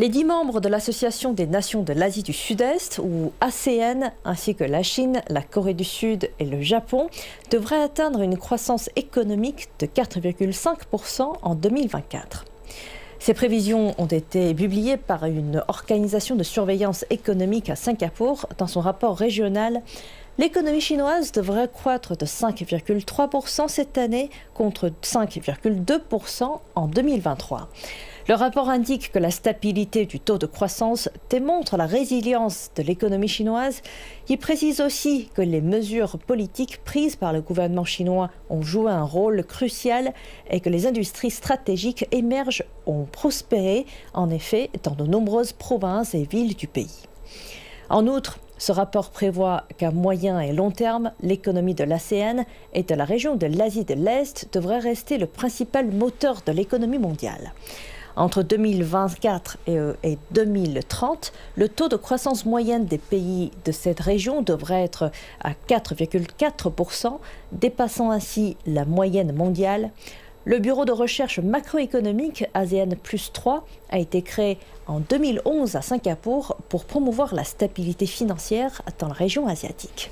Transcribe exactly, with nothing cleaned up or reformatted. Les dix membres de l'Association des Nations de l'Asie du Sud-Est, ou A C N, ainsi que la Chine, la Corée du Sud et le Japon, devraient atteindre une croissance économique de quatre virgule cinq pour cent en deux mille vingt-quatre. Ces prévisions ont été publiées par une organisation de surveillance économique à Singapour dans son rapport régional. L'économie chinoise devrait croître de cinq virgule trois pour cent cette année contre cinq virgule deux pour cent en deux mille vingt-trois. Le rapport indique que la stabilité du taux de croissance démontre la résilience de l'économie chinoise. Il précise aussi que les mesures politiques prises par le gouvernement chinois ont joué un rôle crucial et que les industries stratégiques émergent ont prospéré, en effet, dans de nombreuses provinces et villes du pays. En outre, ce rapport prévoit qu'à moyen et long terme, l'économie de l'A S E A N et de la région de l'Asie de l'Est devrait rester le principal moteur de l'économie mondiale. Entre deux mille vingt-quatre et deux mille trente, le taux de croissance moyenne des pays de cette région devrait être à quatre virgule quatre pour cent, dépassant ainsi la moyenne mondiale. Le bureau de recherche macroéconomique ASEAN Plus trois a été créé en deux mille onze à Singapour pour promouvoir la stabilité financière dans la région asiatique.